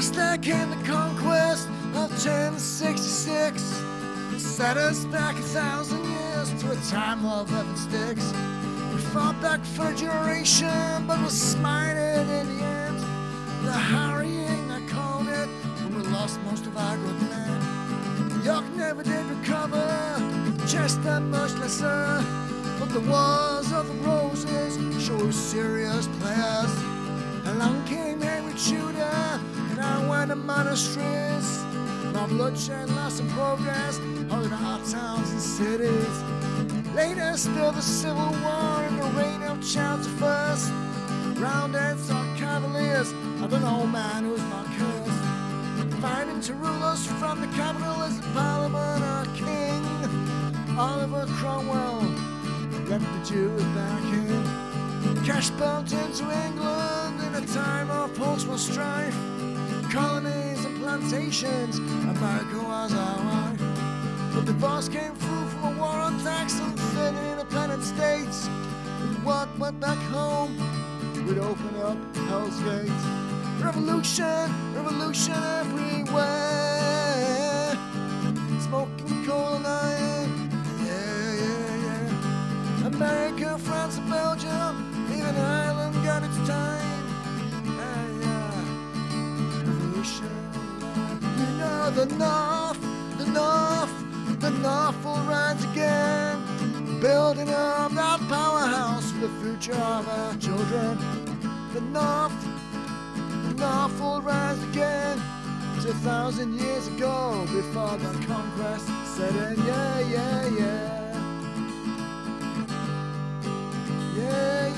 first act in the conquest of 1066 set us back 1,000 years to a time of weapon sticks. We fought back for a generation, but was smited in the end. The harrying, I called it, when we lost most of our good men. York never did recover, Chester much lesser, but the Wars of the Roses show serious players. Along came Henry Tudor, and I went to monasteries. More bloodshed, loss of progress, all in our towns and cities. Later still the Civil War in the reign of Charles I. Roundheads or Cavaliers are the old man who's not cursed. Fighting to rulers from the capital as the Parliament or King. Oliver Cromwell left the Jews back in. Cash pumped into England in a time of political strife. Colonies and plantations, America was our wife. But divorce came through from a war on tax and thin independent states. And what went back home would open up hell's gates. Revolution, revolution everywhere. Smoking coal and iron, yeah, yeah, yeah. America, France and Belgium, even Ireland got its time. Yeah, yeah. Revolution. You know the North, the North, the North will rise again. Building up that powerhouse for the future of our children. The North will rise again. 2,000 years ago, before the conquest set in, yeah, yeah, yeah. Yeah.